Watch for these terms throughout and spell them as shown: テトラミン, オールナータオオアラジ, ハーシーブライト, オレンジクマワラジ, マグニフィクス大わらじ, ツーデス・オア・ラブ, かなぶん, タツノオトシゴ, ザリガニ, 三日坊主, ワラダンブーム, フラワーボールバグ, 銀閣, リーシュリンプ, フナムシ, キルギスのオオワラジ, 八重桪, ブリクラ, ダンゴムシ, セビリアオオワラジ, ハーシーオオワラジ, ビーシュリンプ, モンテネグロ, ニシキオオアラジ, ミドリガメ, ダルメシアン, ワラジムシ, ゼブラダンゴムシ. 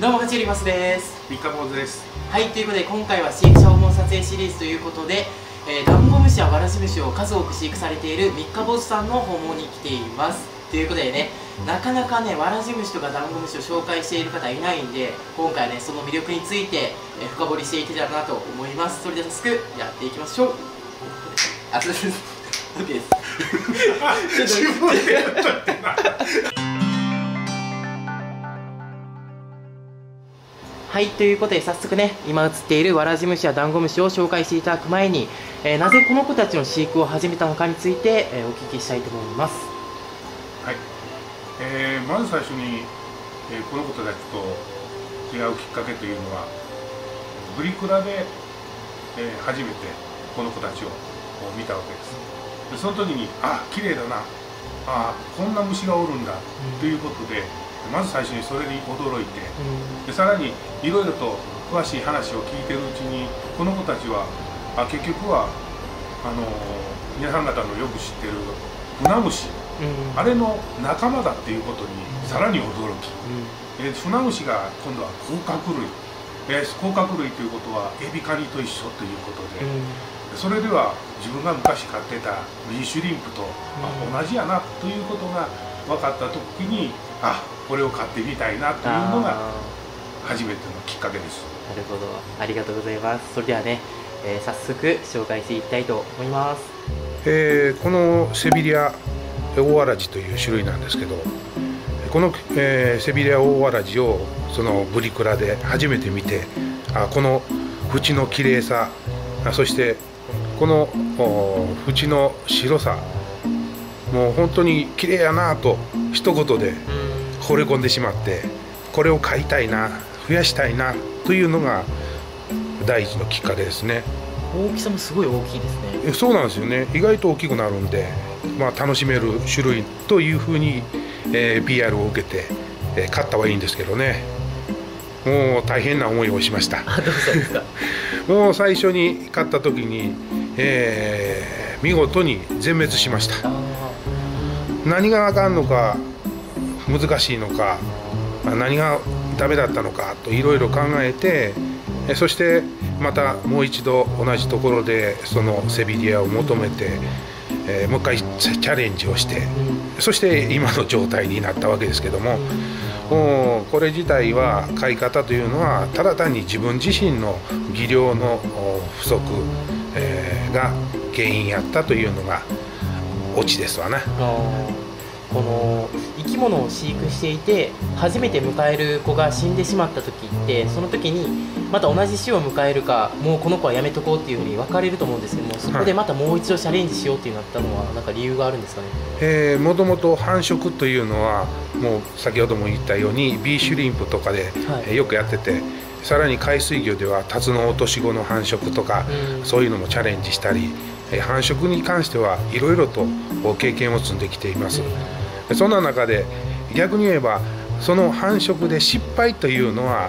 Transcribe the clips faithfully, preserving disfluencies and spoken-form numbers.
どうも、八重桪です。三日坊主です。はい、ということで、今回は飼育者訪問撮影シリーズということで、えー、ダンゴムシやワラジムシを数多く飼育されている三日坊主さんの訪問に来ています。ということでね、なかなかね、ワラジムシとかダンゴムシを紹介している方いないんで、今回はね、その魅力について、えー、深掘りしていけたらなと思います。それでは早速、やっていきましょう。あ、そうです。OK です。自分でやったってな。はい、ということで早速ね、今映っているワラジムシやダンゴムシを紹介していただく前に、えー、なぜこの子たちの飼育を始めたのかについて、えー、お聞きしたいと思います。はい、えー、まず最初に、えー、この子たちと違うきっかけというのはブリクラで、えー、初めてこの子たちを見たわけです。でその時に、あ、綺麗だな、あ、こんな虫がおるんだ、うん、ということでまず最初にそれに驚いて、うん、でさらにいろいろと詳しい話を聞いてるうちにこの子たちはあ結局はあの皆さん方のよく知ってるフナムシ、うん、あれの仲間だっていうことにさらに驚き、うん、フナムシが今度は甲殻類、えー、甲殻類ということはエビカニと一緒ということで、うん、それでは自分が昔飼ってたリーシュリンプと、うん、同じやなということが分かった時にあこれを買ってみたいなというのが初めてのきっかけです。なるほど、ありがとうございます。それではね、えー、早速紹介していきたいと思います。えー、このセビリアオオワラジという種類なんですけど、この、えー、セビリアオオワラジをそのブリクラで初めて見て、あこの縁の綺麗さ、そしてこの縁の白さ、もう本当に綺麗やなと一言で惚れ込んでしまって、これを買いたいな、増やしたいなというのが第一のきっかけですね。大きさもすごい大きいですね。そうなんですよね。意外と大きくなるんで、まあ楽しめる種類というふうに、えー、ピーアール を受けて、えー、買ったはいいんですけどね。もう大変な思いをしました。どうしたんですか？もう最初に買った時に、えー、見事に全滅しました。何があかんのか難しいのか何がダメだったのかといろいろ考えて、そしてまたもう一度同じところでそのセビリアを求めて、えー、もう一回チャレンジをして、そして今の状態になったわけですけども、もうこれ自体は買い方というのはただ単に自分自身の技量の不足、えー、が原因やったというのがオチですわな。この生き物を飼育していて初めて迎える子が死んでしまった時って、その時にまた同じ死を迎えるか、もうこの子はやめとこうっていうふうに分かれると思うんですけども、そこでまたもう一度チャレンジしようってなったのは何か理由があるんですかね。えー、もともと繁殖というのはもう先ほども言ったようにビーシュリンプとかで、はい、えー、よくやってて、さらに海水魚ではタツノオトシゴの繁殖とか、うん、そういうのもチャレンジしたり、繁殖に関してはいろいろと経験を積んできています。そんな中で逆に言えばその繁殖で失敗というのは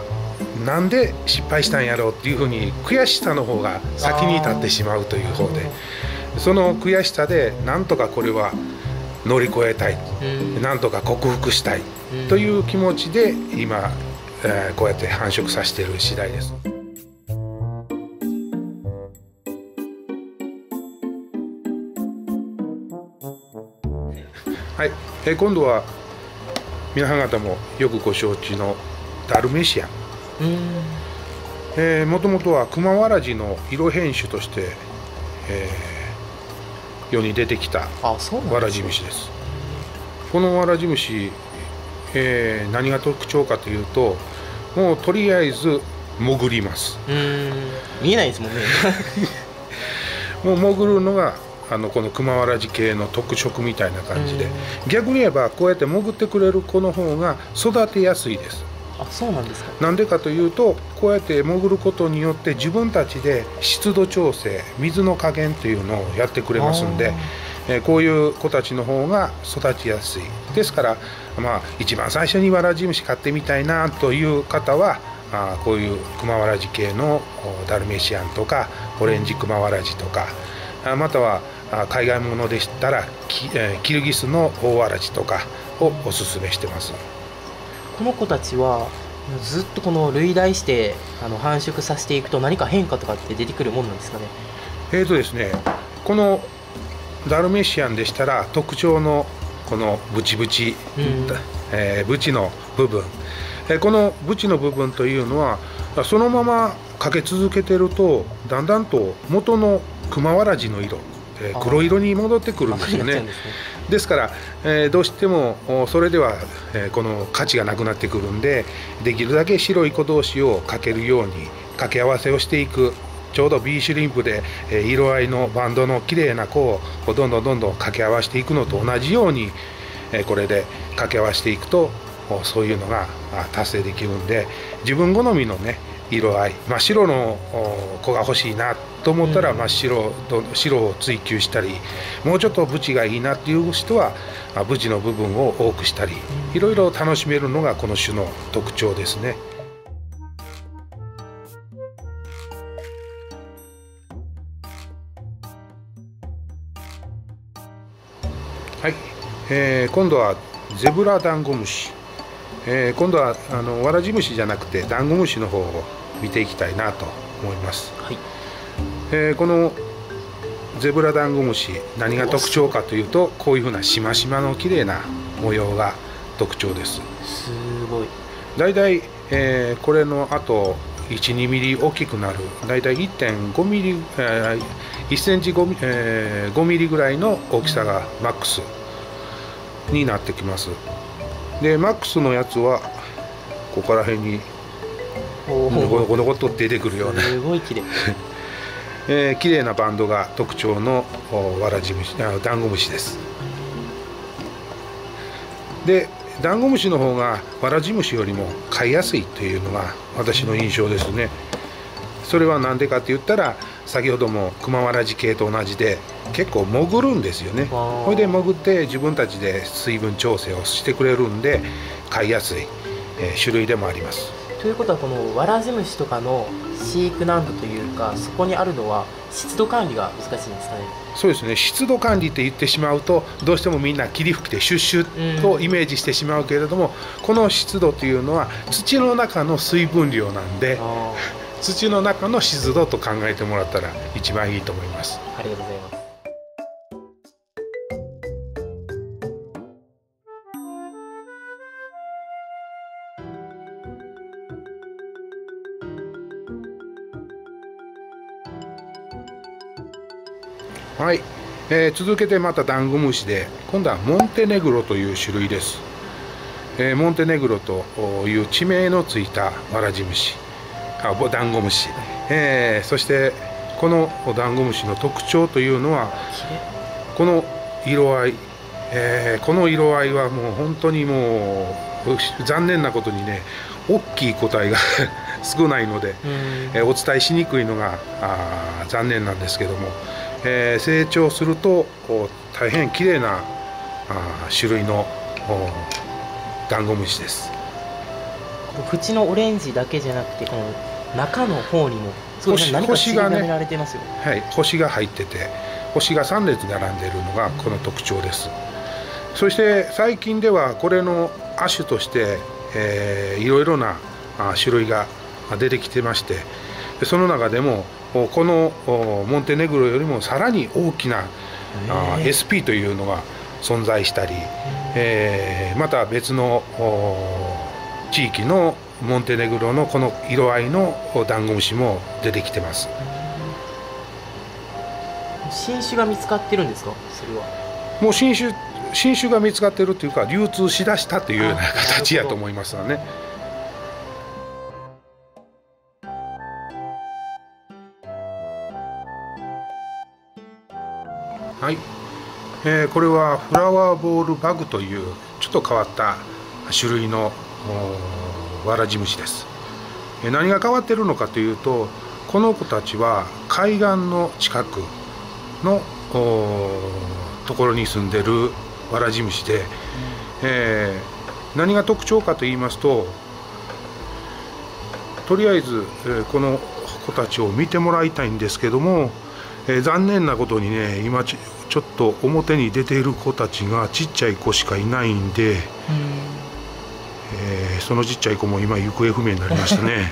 なんで失敗したんやろうっていうふうに悔しさの方が先に立ってしまうという方で、その悔しさでなんとかこれは乗り越えたい、なんとか克服したいという気持ちで今、えー、こうやって繁殖させている次第です。はい、えー、今度は皆さん方もよくご承知のダルメシアン、えー、もともとはクマワラジの色変種として、えー、世に出てきたワラジムシです。このワラジムシ、えー、何が特徴かというと、もうとりあえず潜ります。うーん、見えないですもんね。もう潜るのがあのこのクマワラジ系の特色みたいな感じで、逆に言えばこうやって潜ってくれる子の方が育てやすいです。あ、そうなんですか。なんでかというと、こうやって潜ることによって自分たちで湿度調整、水の加減というのをやってくれますんで、えー、こういう子たちの方が育ちやすいですから、まあ、一番最初にワラジムシ買ってみたいなという方は、あこういうクマワラジ系のダルメシアンとかオレンジクマワラジとか、あまたは海外ものでしたらキルギスのオオワラジとかをおすすめしてます。この子たちはずっとこの類大してあの繁殖させていくと何か変化とかって出てくるもんなんですかね。えーとですね、このダルメシアンでしたら特徴のこのブチブチ、うんえー、ブチの部分、えー、このブチの部分というのはそのままかけ続けてるとだんだんと元のクマワラジの色、えー、黒色に戻ってくるんですよね。ですから、えー、どうしてもそれでは、えー、この価値がなくなってくるんで、できるだけ白い子同士をかけるように掛け合わせをしていく。ちょうど ビー シュリンプで、えー、色合いのバンドの綺麗な子をどんどんどんどん掛け合わせていくのと同じように、えー、これで掛け合わせていくとそういうのが達成できるんで、自分好みのね色合い、真っ白の子が欲しいなと思ったら真っ白と白を追求したり、もうちょっとブチがいいなっていう人はブチの部分を多くしたり、いろいろ楽しめるのがこの種の特徴ですね。はい、えー、今度はゼブラダンゴムシ、えー、今度はあのワラジムシじゃなくてダンゴムシの方を見ていきたいなと思います。はい、えー、このゼブラダンゴムシ、何が特徴かというと、こういうふうなしましまの綺麗な模様が特徴です。すごい。だいたい、えー、これのあといち、にミリ大きくなる、だいたい いってんごミリ、えーいっセンチ ごミリ、えー、ごミリぐらいの大きさがマックスになってきます。でマックスのやつはここら辺にゴロゴロと出てくるようなすごい綺麗、えー、綺麗なバンドが特徴のわらじ虫、ダンゴムシです。でダンゴムシの方がわらじ虫よりも飼いやすいというのが私の印象ですね。それは何でかって言ったら、先ほどもクマワラジ系と同じで結構潜るんですよね。それで潜って自分たちで水分調整をしてくれるんで飼いやすい、えー、種類でもあります。ということはこのワラジムシとかの飼育難度というか、そこにあるのは湿度管理が難しいんですかね。そうですね、湿度管理って言ってしまうとどうしてもみんな霧吹きでシュッシュッとイメージしてしまうけれども、この湿度というのは土の中の水分量なんで、土の中の湿度と考えてもらったら一番いいと思います。ありがとうございます。はい、えー、続けてまたダンゴムシで、今度はモンテネグロという種類です。えー、モンテネグロという地名のついたワラジムシ。ダンゴムシ、えー、そしてこのダンゴムシの特徴というのはこの色合い、えー、この色合いはもう本当にもう残念なことにね、大きい個体が少ないので、えー、お伝えしにくいのが残念なんですけども、えー、成長すると大変綺麗な種類のダンゴムシです。縁のオレンジだけじゃなくてこの中の方にも少し何か散りばめられてますよ。星がね、はい、星が入ってて、星がさんれつ並んでいるのがこの特徴です。うん、そして最近ではこれの亜種として、えー、いろいろな種類が出てきてまして、その中でもこのモンテネグロよりもさらに大きな エスピー というのが存在したり、えー、また別の地域のモンテネグロのこの色合いのダンゴムシも出てきてます。新種が見つかってるんですか。それはもう新種新種が見つかってるというか、流通しだしたというような形やと思いますよね。はい、えー、これはフラワーボールバグというちょっと変わった種類のワラジムシです。何が変わってるのかというと、この子たちは海岸の近くのところに住んでるワラジムシで、うんえー、何が特徴かと言いますと、とりあえず、えー、この子たちを見てもらいたいんですけども、えー、残念なことにね、今ちょっと表に出ている子たちがちっちゃい子しかいないんで、うんえー、そのちっちゃい子も今行方不明になりましたね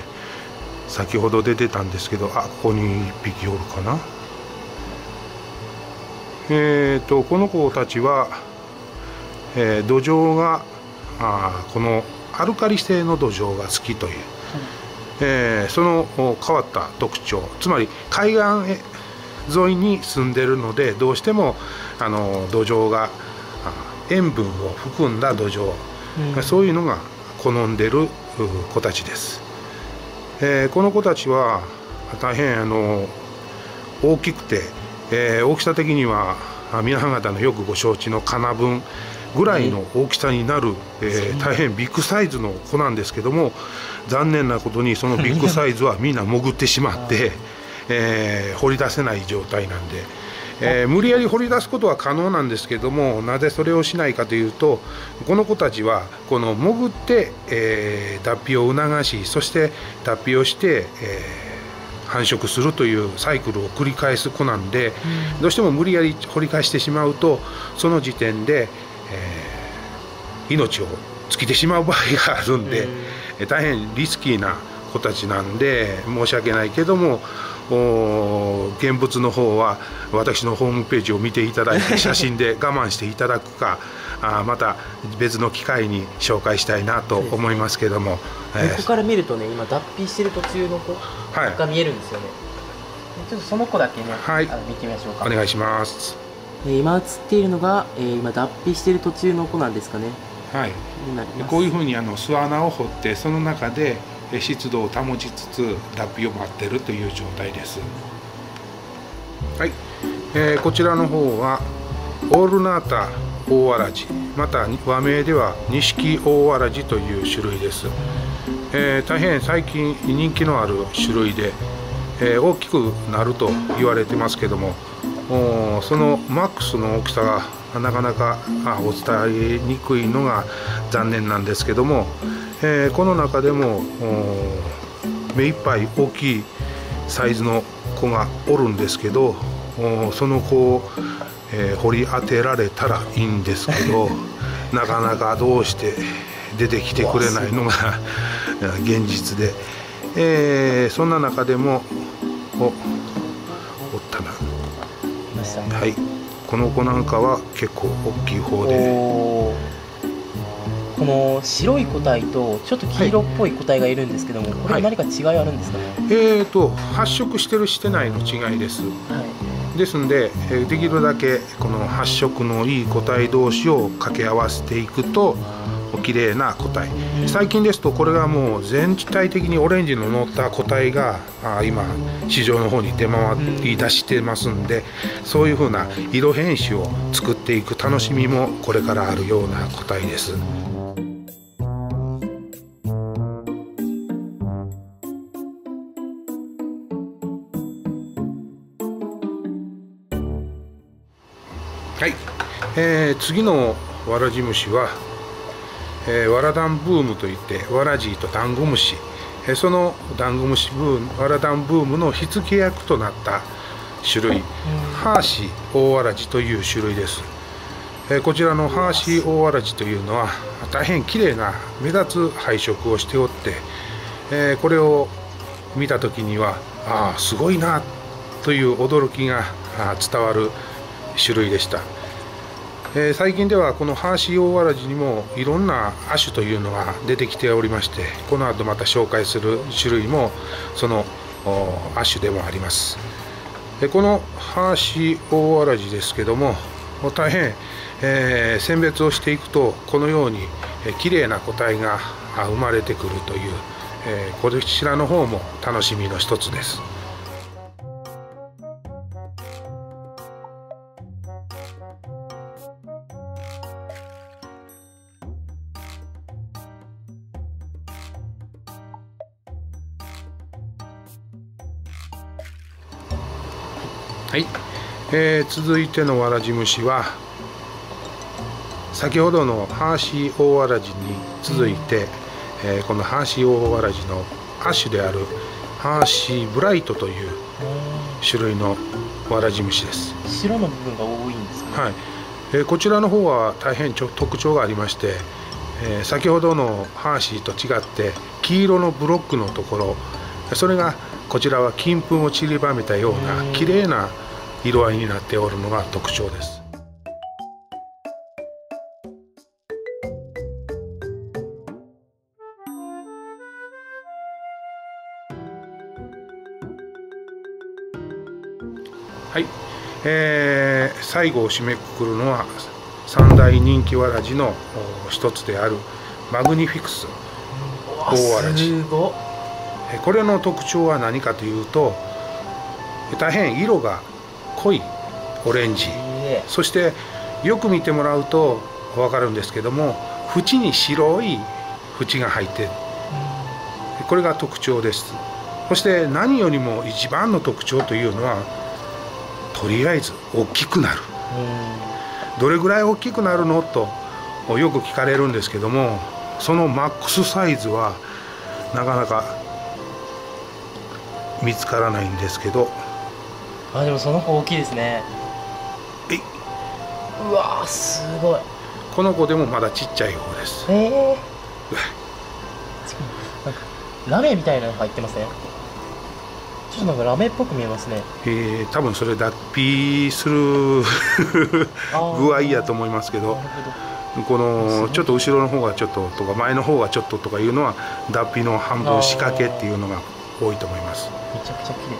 先ほど出てたんですけど、あ、ここにいっぴきおるかな。えーとこの子たちは、えー、土壌があこのアルカリ性の土壌が好きという、はいえー、その変わった特徴、つまり海岸沿いに住んでるので、どうしてもあの土壌が塩分を含んだ土壌、うん、そういうのが好んでる子たちです。えー、この子たちは大変あの大きくて、えー、大きさ的には皆さん方のよくご承知のかなぶんぐらいの大きさになる、えー、大変ビッグサイズの子なんですけども、残念なことにそのビッグサイズはみんな潜ってしまって、えー、掘り出せない状態なんで、えー、無理やり掘り出すことは可能なんですけども、なぜそれをしないかというと、この子たちはこの潜って、えー、脱皮を促し、そして脱皮をして、えー、繁殖するというサイクルを繰り返す子なんで、うん、どうしても無理やり掘り返してしまうと、その時点で、えー、命を尽きてしまう場合があるんで、うん、大変リスキーな子たちなんで申し訳ないけども、現物の方は私のホームページを見ていただいて写真で我慢していただくかあまた別の機会に紹介したいなと思いますけども、横から見るとね、今脱皮してる途中の子が見えるんですよね、はい、ちょっとその子だけね、はい、見てみましょうか。お願いします。今映っているのが今脱皮している途中の子なんですかね。はい、こういうふうにあの巣穴を掘って、その中で湿度を保ちつつ脱皮を待ってるという状態です。はい、えー、こちらの方はオールナータオオアラジ、また和名ではニシキオオアラジという種類です。えー、大変最近人気のある種類で、えー、大きくなると言われてますけども、そのマックスの大きさがなかなかお伝えにくいのが残念なんですけども。えー、この中でも目いっぱい大きいサイズの子がおるんですけど、その子を、えー、掘り当てられたらいいんですけどなかなかどうして出てきてくれないのが現実で、えー、そんな中でもおおったな、はい、この子なんかは結構大きい方で。この白い個体とちょっと黄色っぽい個体がいるんですけども、はい、これ何か違いあるんですかね。はい、えーと発色してるしてないの違いです。はい、ですのでできるだけこの発色のいい個体同士を掛け合わせていくと綺麗な個体。最近ですとこれがもう全体的にオレンジの乗った個体が今市場の方に出回り出してますんで、そういうふうな色変種を作っていく楽しみもこれからあるような個体です。はい、えー、次のワラジムシは、えー、ワラダンブームといってワラジーとダンゴムシ、えー、そのダンゴムシブームワラダンブームの火付け役となった種類、うん、ハーシーオオワラジという種類です。えー、こちらのハーシーオオワラジというのは大変綺麗な目立つ配色をしておって、えー、これを見た時にはああすごいなという驚きが伝わる種類でした。えー、最近ではこのハーシーオオワラジにもいろんな亜種というのが出てきておりまして、この後また紹介する種類もその亜種でもあります。えー、このハーシーオオワラジですけども大変、えー、選別をしていくとこのように綺麗な個体が生まれてくるという、えー、こちらの方も楽しみの一つです。はい、えー、続いてのワラジムシは先ほどのハーシーオオワラジに続いて、えー、このハーシーオオワラジの亜種であるハーシーブライトという種類のワラジムシです。白の部分が多いんですかね。はい、えー、こちらの方は大変ちょ特徴がありまして、えー、先ほどのハーシーと違って黄色のブロックのところ、それがこちらは金粉を散りばめたような綺麗な色合いになっておるのが特徴です。はい、えー、最後を締めくくるのは三大人気わらじの一つであるマグニフィクス大わらじ。これの特徴は何かというと、大変色が濃いオレンジ、そしてよく見てもらうと分かるんですけども、縁に白い縁が入っている、これが特徴です。そして何よりも一番の特徴というのは、とりあえず大きくなる。どれぐらい大きくなるのとよく聞かれるんですけども、そのマックスサイズはなかなか見つからないんですけど、あ、でもその子大きいですね。えい、うわー、すごい。この子でもまだちっちゃい方です。ええー、ラメみたいなの入ってますね。ちょっとなんかラメっぽく見えますね。ええー、多分それ脱皮する具合やと思いますけど、このちょっと後ろの方がちょっととか前の方がちょっととかいうのは脱皮の半分仕掛けっていうのが多いと思います。めちゃくちゃ綺麗。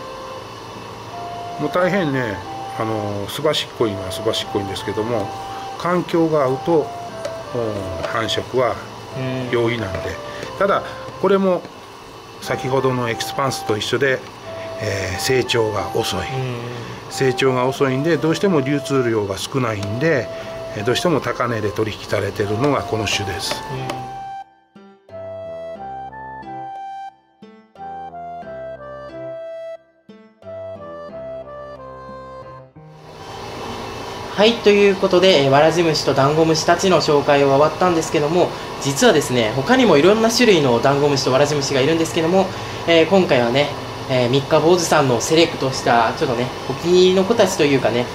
もう大変ね、あのすばしっこいのはすばしっこいんですけども、環境が合うと繁殖は容易なんで、ただこれも先ほどのエクスパンスと一緒で、えー、成長が遅い、成長が遅いんでどうしても流通量が少ないんで、どうしても高値で取引されてるのがこの種です。はい、ということでわらじ虫とダンゴムシたちの紹介を終わったんですけども、実はですね、他にもいろんな種類のダンゴムシとわらじ虫がいるんですけども、えー、今回はね、えー、三日坊主さんのセレクトしたちょっとねお気に入りの子たちというかね、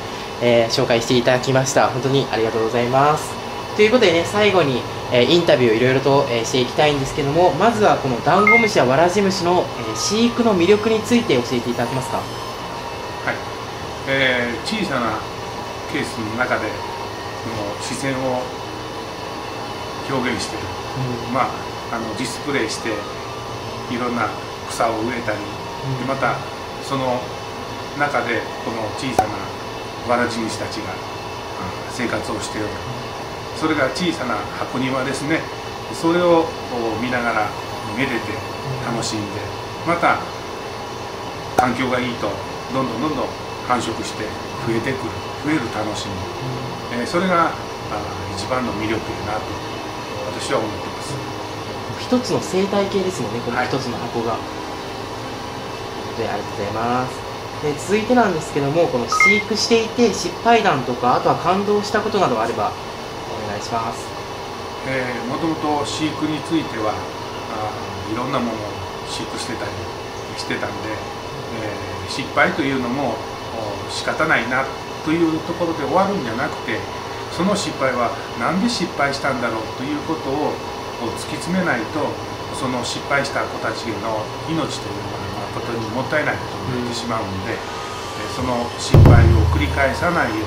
えー、紹介していただきました。本当にありがとうございます。ということでね、最後に、えー、インタビューをいろいろと、えー、していきたいんですけども、まずはこのダンゴムシやわらじ虫の、えー、飼育の魅力について教えていただけますか。はい、えー、小さなケースの中で視線を表現してる、うん、まあ、あのディスプレイしていろんな草を植えたり、うん、でまたその中でこの小さなわらじ虫たちが生活をしておる、うん、それが小さな箱庭ですね。それを見ながらめでて楽しんで、また環境がいいとどんどんどんどん繁殖して増えてくる、増える楽しみ、えー、それが一番の魅力だなと私は思ってます。一つの生態系ですもんね、この一つの箱が、はい、でありがとうございます。で続いてなんですけども、この飼育していて失敗談とか、あとは感動したことなどあればお願いします。えー、もともと飼育についてはいろんなものを飼育してたりしてたんで、えー、失敗というのも仕方ないなというところで終わるんじゃなくて、その失敗は何で失敗したんだろうということを突き詰めないと、その失敗した子たちの命というのは誠にもったいないことになってしまうので、その失敗を繰り返さないよ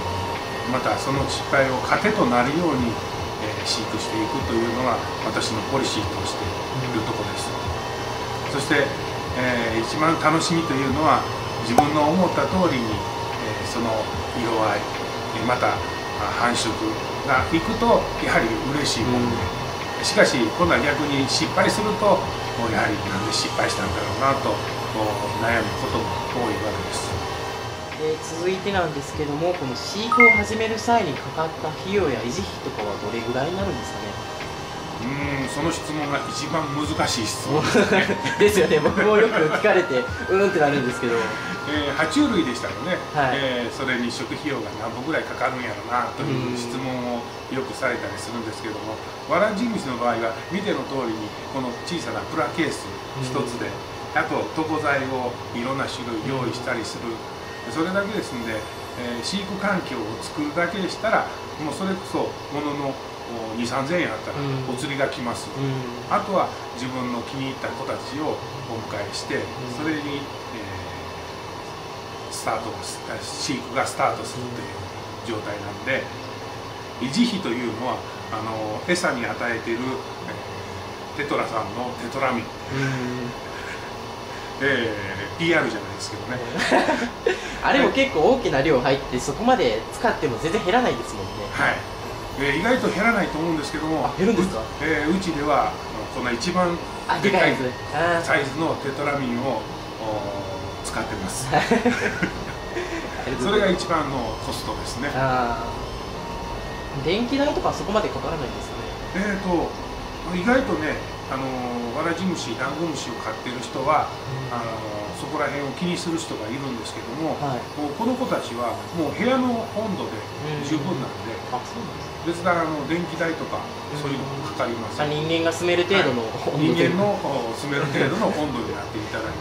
うに、またその失敗を糧となるように飼育していくというのが私のポリシーとしているところです。そして、えー、一番楽しみというのは、自分の思った通りに、えー、その色合い、えー、また繁殖がいくとやはり嬉しいもので、うん、しかし今度は逆に失敗すると、やはりなんで失敗したんだろうなと悩むことも多いわけです。で続いてなんですけども、この飼育を始める際にかかった費用や維持費とかはどれぐらいになるんですかね。うん、その質問が一番難しい質問ですね。ですよね、僕もよく聞かれてうんってなるんですけど、えー、爬虫類でしたらね、はい、えー、それに食費用が何本ぐらいかかるんやろうなという質問をよくされたりするんですけども、わらじ虫の場合は見ての通りにこの小さなプラケース一つで、あと床材をいろんな種類用意したりする、それだけですんで、えー、飼育環境を作るだけでしたらもうそれこそもののに、さんぜんえんあったらお釣りが来ます、うん、あとは自分の気に入った子たちをお迎えして、うん、それに、えー、スタート飼育がスタートするという状態なので、維持費というのはあの餌に与えているテトラさんのテトラミン、うんえー、ピーアール じゃないですけどねあれも結構大きな量入ってそこまで使っても全然減らないですもんね。はい、えー、意外と減らないと思うんですけども、減るんですか？う、えー、うちではこの一番でかいサイズのテトラミンを使ってますそれが一番のコストですね。あ、電気代とかそこまでかからないんですかね。えーと意外とね、あのー、わらじ虫、ダンゴムシを飼っている人は、うん、あのー、そこら辺を気にする人がいるんですけども、はい、もうこの子たちはもう部屋の温度で十分なんで、別なあの電気代とかそういうのもかかりません。人間が住める程度の温度、はい、人間の住める程度の温度でやっていただいて、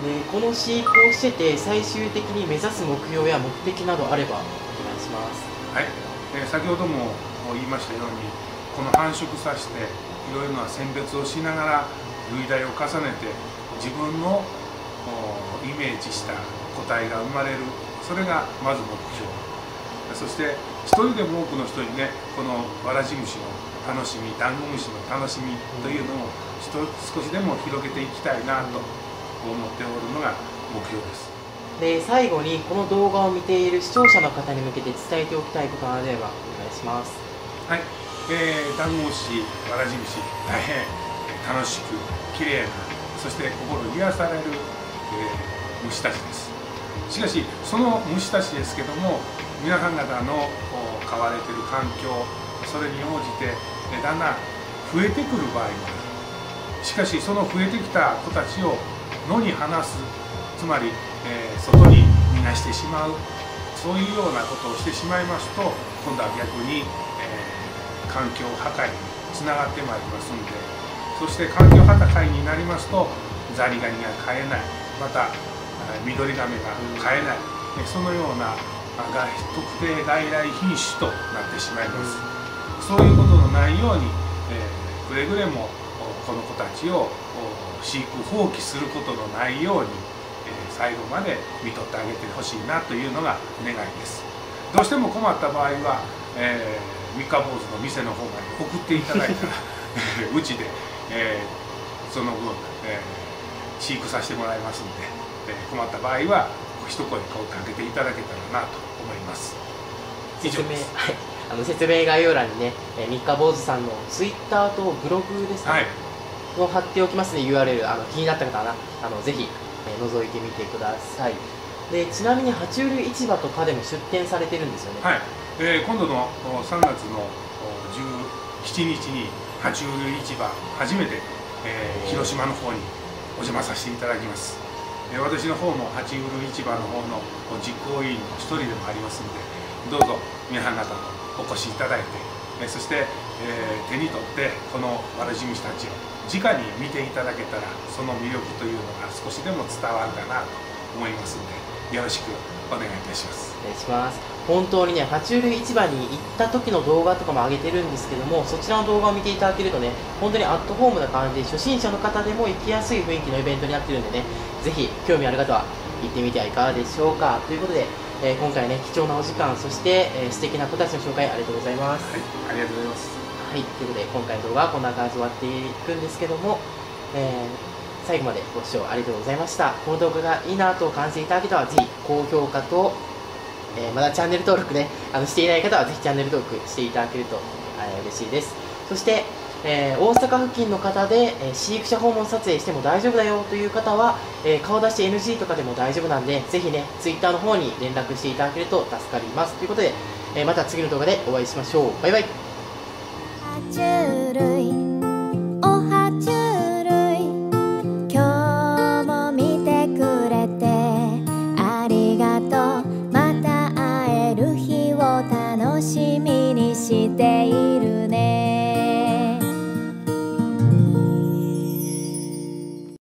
うんね、この飼育をしてて最終的に目指す目標や目的などあればお願いします。はい、えー、先ほども言いましたように、この繁殖させていろいろな選別をしながら類題を重ねて自分のイメージした個体が生まれる、それがまず目標。そして一人でも多くの人にね、このわらじ虫の楽しみ、ダンゴムシの楽しみというのを少しでも広げていきたいなと思っておるのが目標です。で、最後にこの動画を見ている視聴者の方に向けて伝えておきたいことがあればお願いします。はい、えー、ダンゴムシ、わらじ虫、大変楽しく綺麗な、そして心癒される、えー、虫たちです。しかしその虫たちですけども、皆さん方の飼われている環境、それに応じてだんだん増えてくる場合もある。しかしその増えてきた子たちを野に放す、つまり、えー、外に逃がしてしまう、そういうようなことをしてしまいますと、今度は逆に、えー、環境破壊につながってまいりますんで、そして環境破壊になりますとザリガニが飼えない、またミドリガメが飼えない、そのような特定外来品種となってしまいます。そういうことのないように、えー、くれぐれもこの子たちを飼育放棄することのないように、えー、最後まで見とってあげてほしいなというのが願いです。どうしても困った場合は、えー、三日坊主の店の方まで送っていただいたらうちで、えー、その分、えー、飼育させてもらいますので、困った場合は一声声かけていただけたらなと思います。以上です。はい、あの説明概要欄にね、三日坊主さんのツイッターとブログですね、はい、を貼っておきますね。 ユーアールエル、 あの気になった方はな、あのぜひ、えー、覗いてみてください。でちなみに爬虫類市場とかでも出店されてるんですよね。はい、えー、今度のさんがつのじゅうしちにちに爬虫類市場初めて、えー、広島の方にお邪魔させていただきます。私の方も爬虫類市場の方の実行委員の一人でもありますので、どうぞ皆さん方もお越しいただいて、そして、えー、手に取ってこのわらじ虫たちを直に見ていただけたら、その魅力というのが少しでも伝わるかなと思いますので、よろしくお願いいたします。お願いします。本当にね、爬虫類市場に行った時の動画とかも上げてるんですけども、そちらの動画を見ていただけるとね、本当にアットホームな感じで初心者の方でも行きやすい雰囲気のイベントになってるんでね、ぜひ興味ある方は行ってみてはいかがでしょうか。ということで、えー、今回ね、貴重なお時間、そして、えー、素敵な子たちの紹介ありがとうございます。はい、ありがとうございます。はい、ということで今回の動画はこんな感じで終わっていくんですけども、えー、最後までご視聴ありがとうございました。この動画がいいなと感じていただけたら、ぜひ高評価と、えー、まだチャンネル登録ね、あのしていない方はぜひチャンネル登録していただけると、えー、嬉しいです。そして、えー、大阪付近の方で、えー、飼育者訪問撮影しても大丈夫だよという方は、えー、顔出して エヌジー とかでも大丈夫なんで、ぜひね、Twitter の方に連絡していただけると助かります。ということで、えー、また次の動画でお会いしましょう。バイバイ。